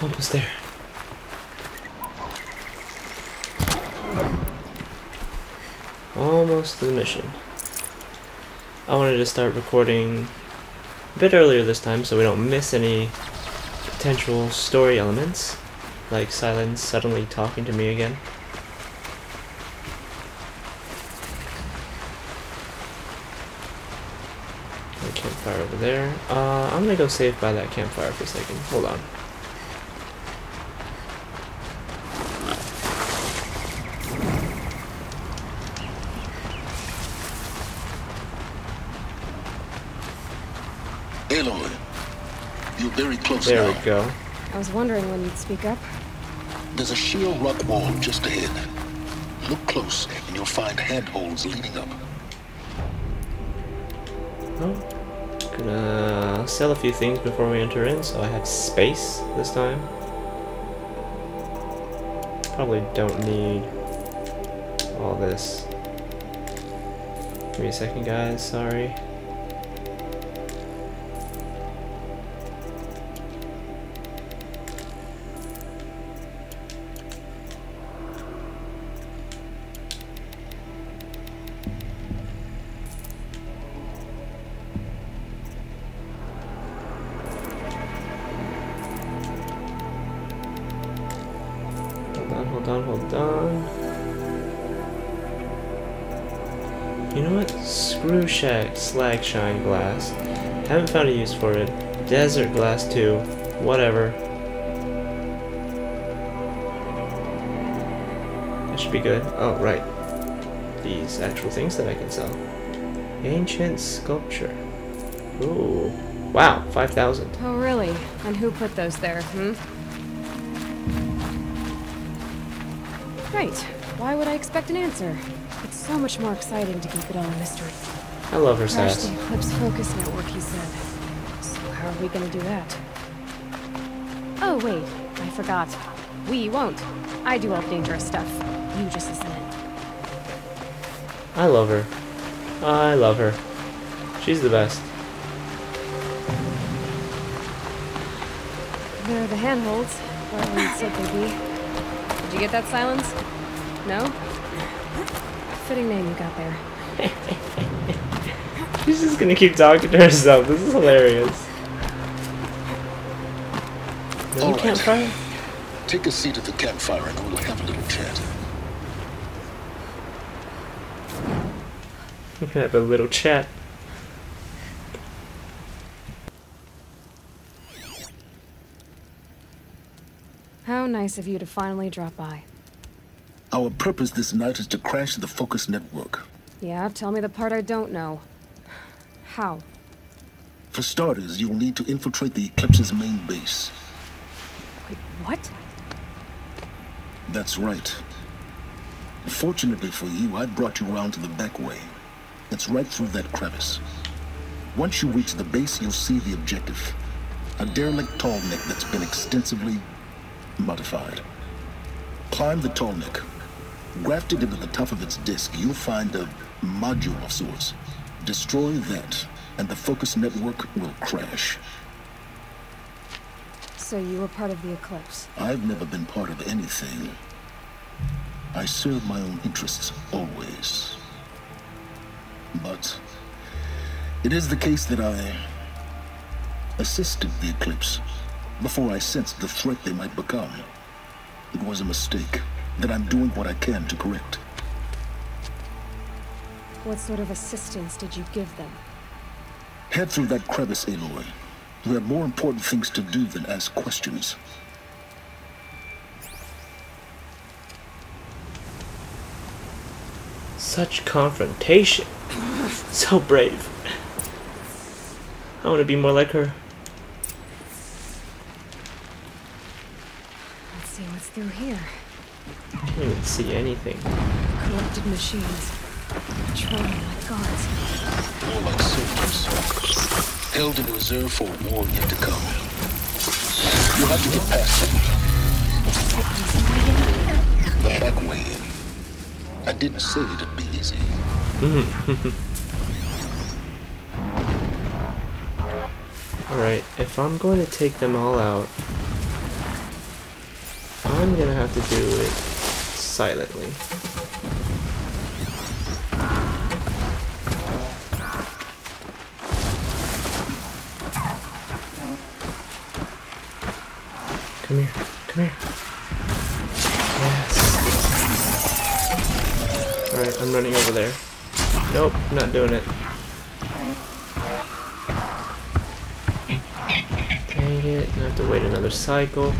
What was there? Almost to the mission. I wanted to start recording a bit earlier this time so we don't miss any potential story elements, like Sylens suddenly talking to me again. Campfire over there. I'm gonna go save by that campfire for a second. Hold on. Aloy, you're very close now. There we go. I was wondering when you'd speak up. There's a sheer rock wall just ahead. Look close, and you'll find handholds leading up. Oh. Gonna sell a few things before we enter in, so I have space this time. Probably don't need all this. Give me a second, guys. Sorry. You know what? Screw shack, slag shine glass. Haven't found a use for it. Desert glass too. Whatever. That should be good. Oh, right. These actual things that I can sell. Ancient sculpture. Ooh. Wow, 5,000. Oh, really? And who put those there, Right. Why would I expect an answer? It's so much more exciting to keep it all a mystery. I love her sass. The Eclipse Focus Network, he said. So how are we gonna do that? Oh wait, I forgot. We won't. I do all dangerous stuff. You just listen in. I love her. I love her. She's the best. There are the handholds. Where we said they'd be. Did you get that, Sylens? No? Fitting name you got there. She's just gonna keep talking to herself. This is hilarious. All right. Campfire? Take a seat at the campfire and we'll have a little chat. We can have a little chat. How nice of you to finally drop by. Our purpose this night is to crash the Focus Network. Yeah, tell me the part I don't know. How? For starters, you'll need to infiltrate the Eclipse's main base. Wait, what? That's right. Fortunately for you, I brought you around to the back way. It's right through that crevice. Once you reach the base, you'll see the objective. A derelict Tallneck that's been extensively modified. Climb the Tallneck. Grafted into the top of its disk, you'll find a module of sorts. Destroy that, and the Focus Network will crash. So you were part of the Eclipse? I've never been part of anything. I serve my own interests, always. But it is the case that I assisted the Eclipse before I sensed the threat they might become. It was a mistake that I'm doing what I can to correct. What sort of assistance did you give them? Head through that crevice, Aloy. We have more important things to do than ask questions. Such confrontation. So brave. I want to be more like her. What's through here? I can't even see anything. Corrupted machines. Patrolling like guards. More like soldiers. Held in reserve for war yet to come. You'll have to get past them. The back way in. I didn't say it'd be easy. Alright, if I'm going to take them all out, I'm gonna have to do it silently. Come here, come here. Yes. Alright, I'm running over there. Nope, not doing it. Dang it, I have to wait another cycle.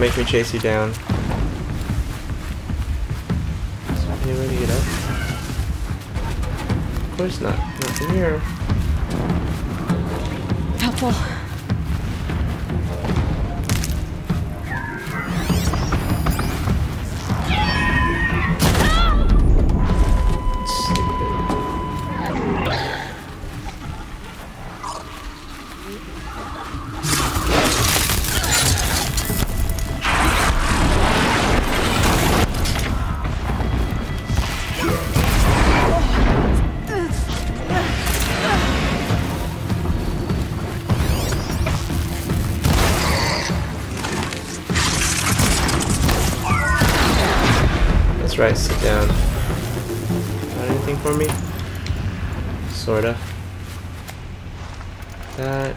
Make me chase you down. Is there any way to get up? Of course not. Nothing here. Helpful. Right, sit down. Got anything for me? Sorta. That. 2,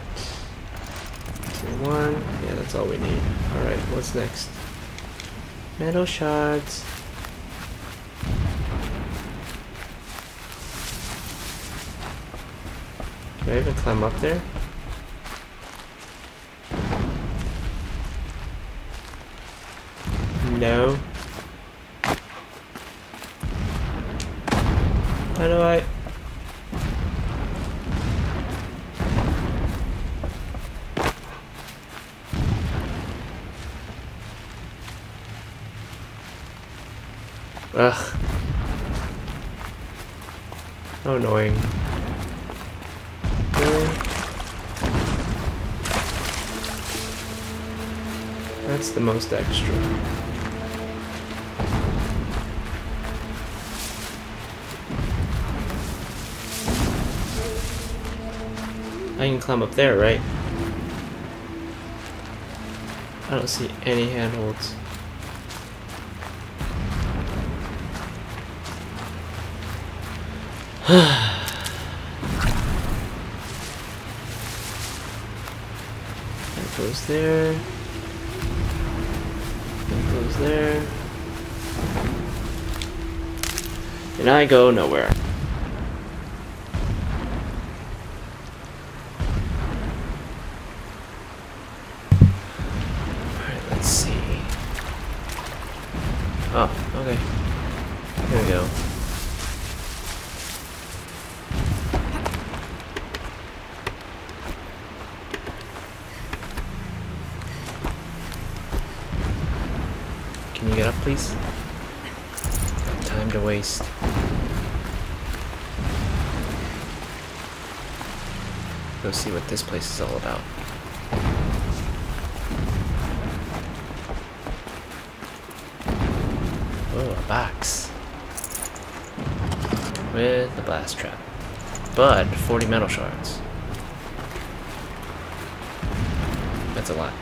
1. Yeah, that's all we need. Alright, what's next? Metal shards. Can I even climb up there? No. How do I? Ugh. How annoying. Really? That's the most extra. I can climb up there, right? I don't see any handholds. goes there. That goes there. And I go nowhere. Alright, let's see. Oh, okay. Here we go. Can you get up, please? Not time to waste. Go see what this place is all about. Oh, a box. With the blast trap. But 40 metal shards. That's a lot.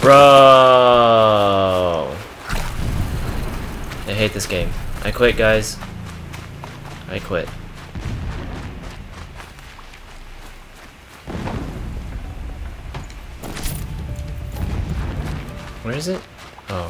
Bro! I hate this game. I quit, guys. I quit. Where is it? Oh.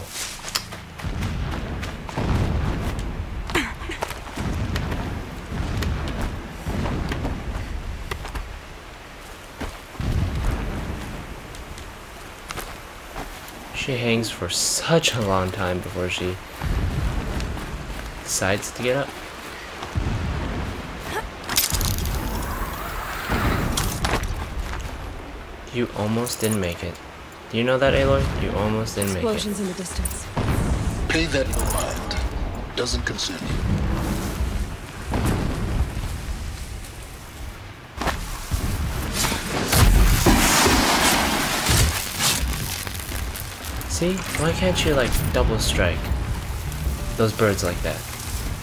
She hangs for such a long time before she decides to get up. You almost didn't make it. Do you know that, Aloy? You almost didn't make it. Explosions in the distance. Pay that no mind. Doesn't concern you. See? Why can't you, like, double strike those birds like that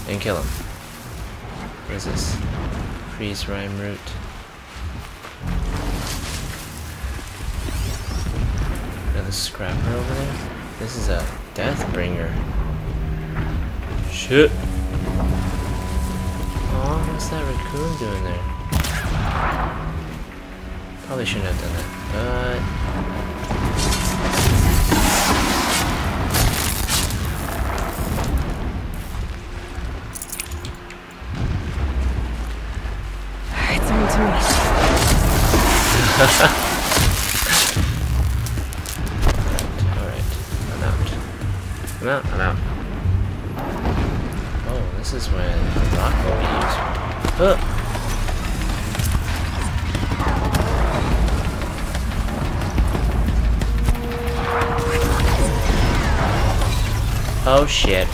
and kill them? What is this? Freeze rhyme root. Scrapper over there? This is a Deathbringer. Shit. Oh, what's that raccoon doing there? Probably shouldn't have done that, but... Alright, someone to me. I'm out. Oh, this is where the rock will be used. Oh! Oh shit.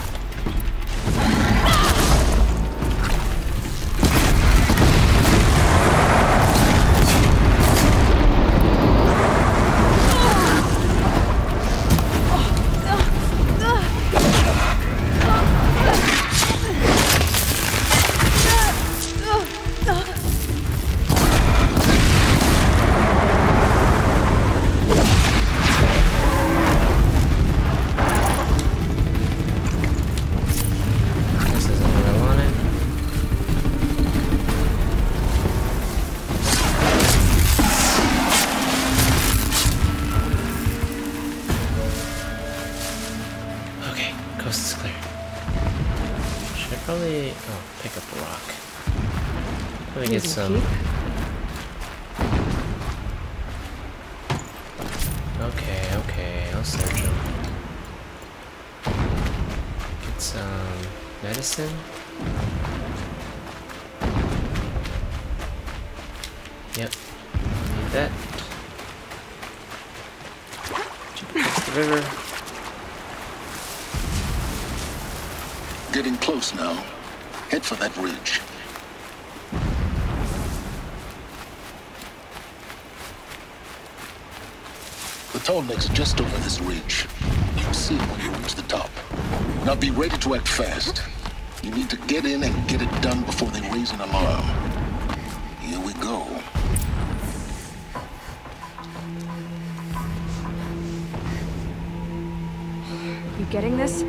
Getting close now. Head for that ridge. The Tallneck's just over this ridge. You'll see it when you reach the top. Now be ready to act fast. You need to get in and get it done before they raise an alarm. Here we go. You getting this?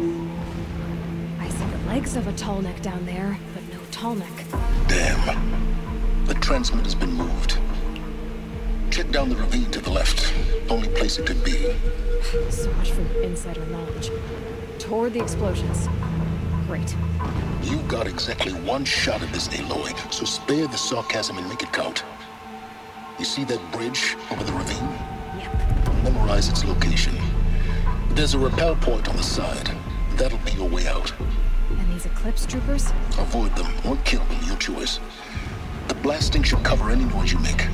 Legs of a Tallneck down there, but no Tallneck. Damn. The transmitter's been moved. Check down the ravine to the left. Only place it could be. So much for insider knowledge. Toward the explosions. Great. You've got exactly one shot at this, Aloy, so spare the sarcasm and make it count. You see that bridge over the ravine? Yep. Memorize its location. There's a rappel point on the side. That'll be your way out. And these Eclipse troopers? Avoid them or kill them, your choice. The blasting should cover any noise you make.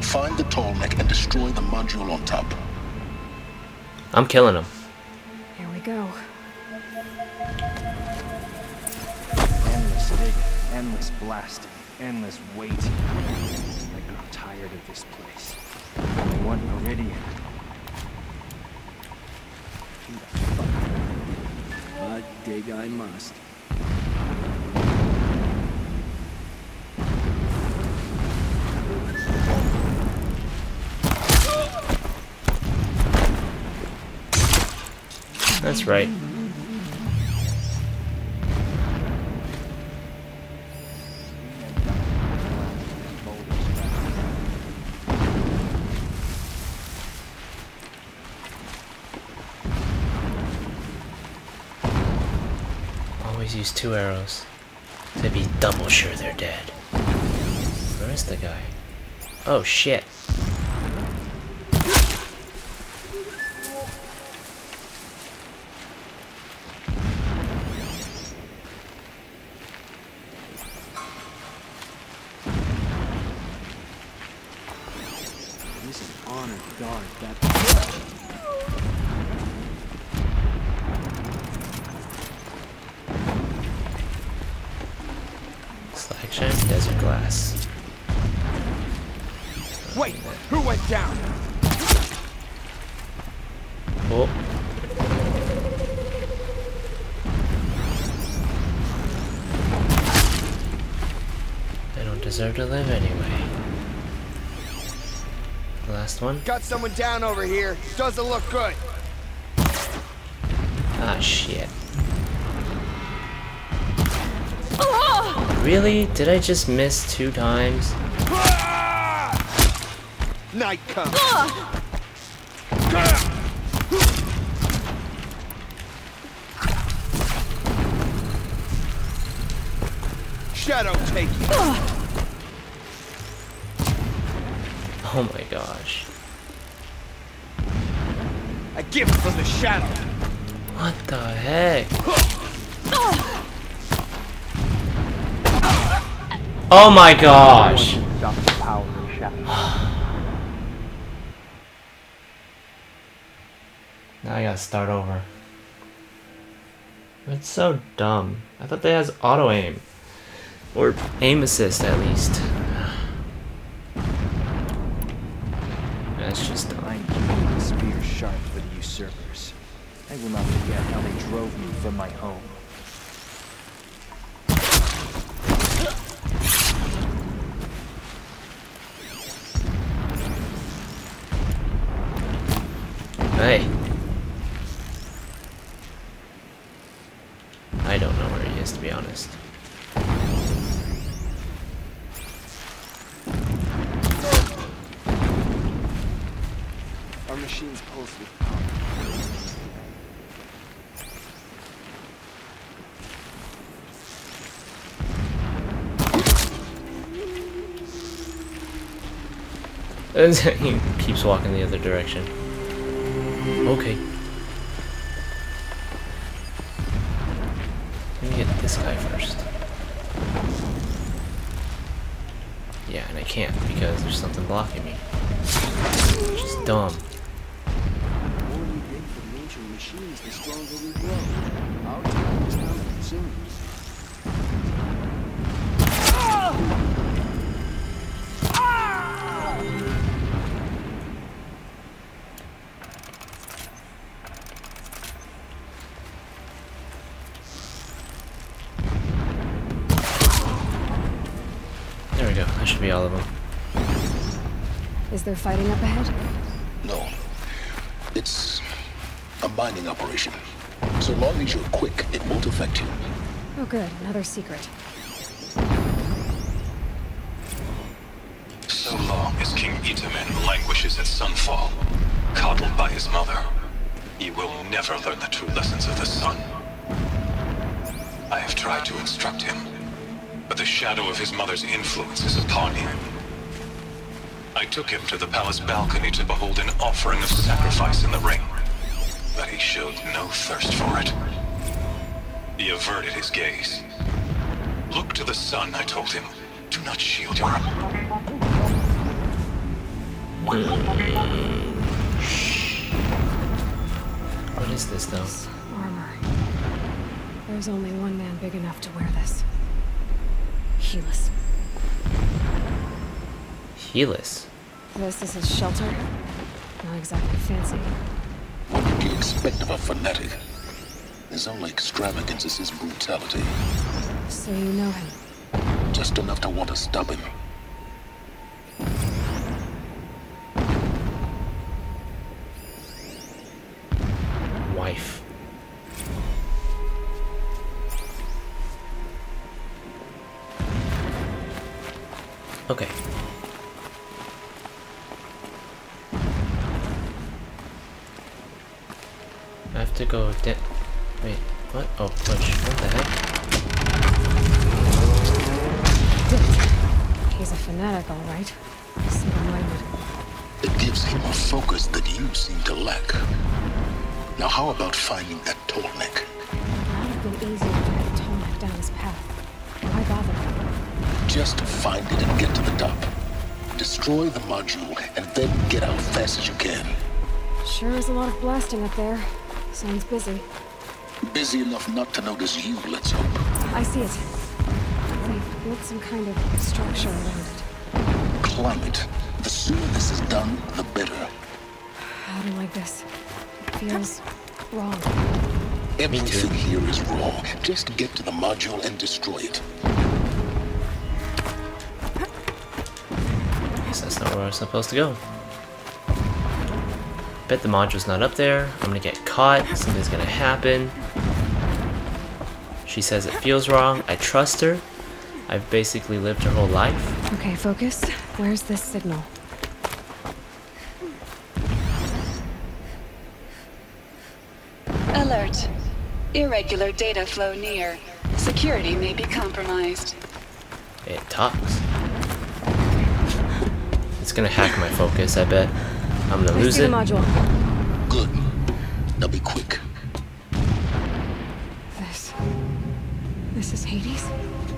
Find the Tallneck and destroy the module on top. I'm killing them. Here we go. Endless digging, endless blasting, endless waiting. Like I'm tired of this place. I want Meridian. But dig I must. That's right. Always use two arrows to be double sure they're dead. Where is the guy? Oh shit. Deserve to live anyway. The last one. Got someone down over here. Doesn't look good. Ah shit. Really? Did I just miss two times? Night comes. Shadow take you. Oh my gosh. A gift from the shadow. What the heck? Oh my gosh. Now I gotta start over. It's so dumb. I thought they had auto aim. Or aim assist at least. That's just I'm keeping the spear sharp for the usurpers. I will not forget how they drove me from my home. Hey. I don't know where he is, to be honest. Machines pulse with power. He keeps walking the other direction. Okay. Let me get this guy first. Yeah, and I can't because there's something blocking me. Which is dumb. Machines, the stronger we grow. Our time is now consumed. There we go. That should be all of them. Is there fighting up ahead? No. It's a mining operation. So long as you're quick, it won't affect you. Oh good, another secret. So long. is King Itamen languishes at Sunfall, coddled by his mother. He will never learn the true lessons of the sun. I have tried to instruct him, but the shadow of his mother's influence is upon him. I took him to the palace balcony to behold an offering of sacrifice in the ring, but he showed no thirst for it. He averted his gaze. Look to the sun, I told him. Do not shield your... What is this, though? This armor. There's only one man big enough to wear this. Helis. Helis? This is his shelter? Not exactly fancy. What did you expect of a fanatic? His only extravagance is his brutality. So you know him? Just enough to want to stop him. Wife. Okay. I have to go down. Wait, what? Oh, push. What the heck? He's a fanatic, all right. Simple-minded. It gives him a focus that you seem to lack. Now, how about finding that Tallneck? It would have been easier to get the Tallneck down his path. Why bother? Just find it and get to the top. Destroy the module and then get out fast as you can. Sure is a lot of blasting up there. Sounds busy. Busy enough not to notice you, let's hope. I see it. Build some kind of structure around it. Climb it. The sooner this is done, the better. I don't like this. It feels wrong. Everything here is wrong. Just get to the module and destroy it. I guess that's not where I'm supposed to go. Bet the module's not up there. I'm gonna get caught. Something's gonna happen. She says it feels wrong. I trust her. I've basically lived her whole life. Okay, focus. Where's this signal? Alert. Irregular data flow near. Security may be compromised. It talks. It's gonna hack my focus, I bet. I'm gonna lose it. I see the module. Good. Now be quick. This is Hades?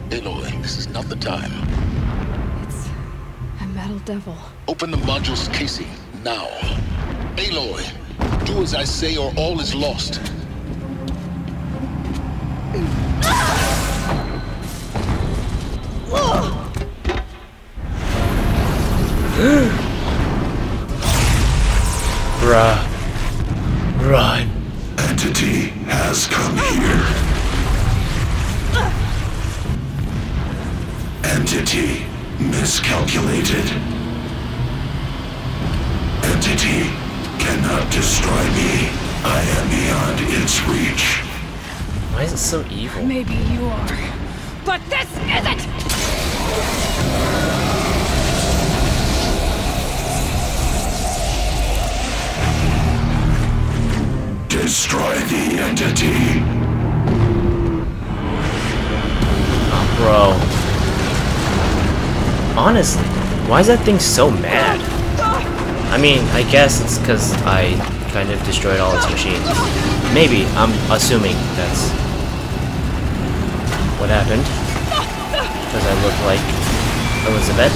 Aloy, this is not the time. It's a metal devil. Open the module's casing, now. Aloy, do as I say or all is lost. Bruh. Run. Entity has come here. Entity miscalculated. Entity cannot destroy me. I am beyond its reach. Why is it so evil? Maybe you are, but this isn't! Destroy the entity. Oh, bro. Honestly, why is that thing so mad? I mean, I guess it's because I kind of destroyed all its machines. Maybe, I'm assuming that's what happened. Because I look like Elizabeth.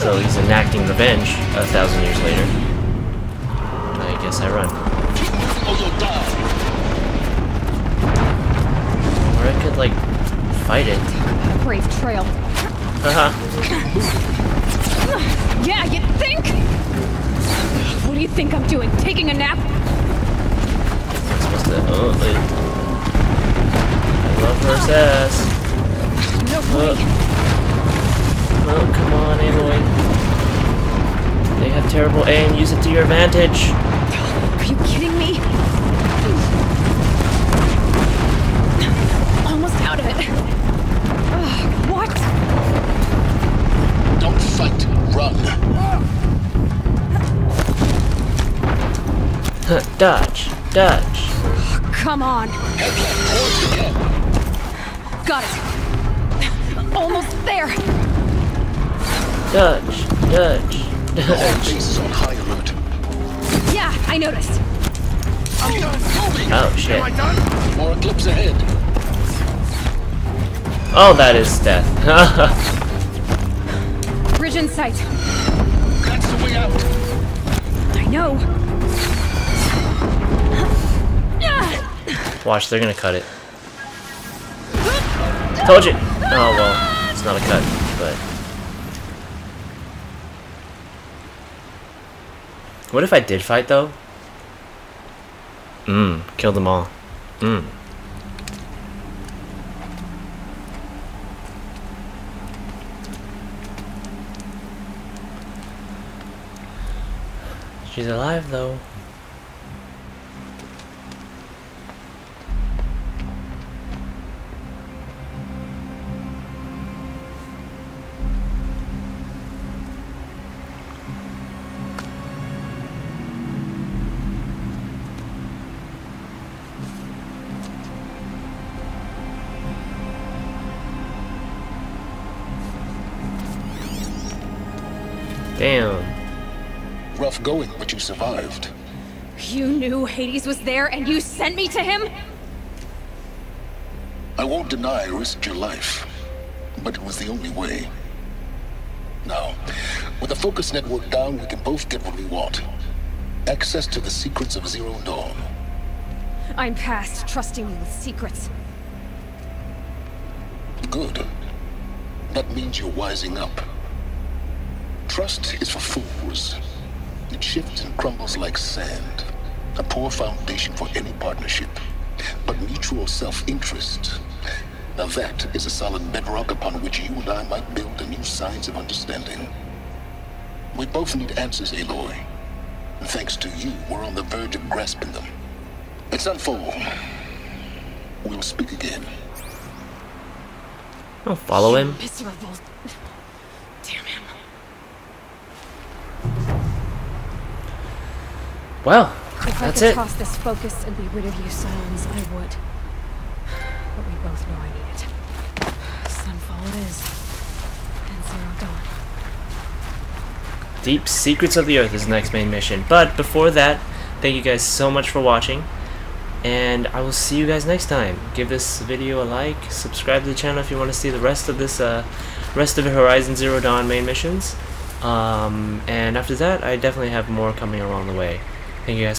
So he's enacting revenge 1,000 years later. I guess I run. Or I could, like, fight it. Brave trail. Uh-huh. Yeah, you think? What do you think I'm doing? Taking a nap? I'm supposed to... Oh, wait. I love her ass. No way. Oh, come on, Aloy. They have terrible aim. Use it to your advantage. Are you kidding me? Out of it. Dodge. Dodge. Come on. Got it. Almost there. Dodge. Dodge. Dodge. Base is on high alert. Yeah, I noticed. Oh shit. Am I done? More Eclipse ahead. Oh, that is death. Bridge in sight. That's the way out. I know. Watch, they're gonna cut it. Told you. Oh well, it's not a cut, but what if I did fight though? Kill them all. She's alive though. Damn. Rough going, but you survived. You knew Hades was there and you sent me to him? I won't deny I risked your life, but it was the only way. Now, with the Focus Network down, we can both get what we want. Access to the secrets of Zero Dawn. I'm past trusting you with secrets. Good. That means you're wising up. Trust is for fools. It shifts and crumbles like sand. A poor foundation for any partnership. But mutual self-interest. Now that is a solid bedrock upon which you and I might build a new science of understanding. We both need answers, Aloy. And thanks to you, we're on the verge of grasping them. It's Sunfall. We'll speak again. I'll follow him. Miserable. Damn him. Well, that's it. If I could toss this focus and be rid of you, Sylens, I would. But we both know I need it. Sunfall it is. And Zero Dawn. Deep Secrets of the Earth is the next main mission. But before that, thank you guys so much for watching. And I will see you guys next time. Give this video a like. Subscribe to the channel if you want to see the rest of this, Horizon Zero Dawn main missions. And after that, I definitely have more coming along the way. Thank you guys.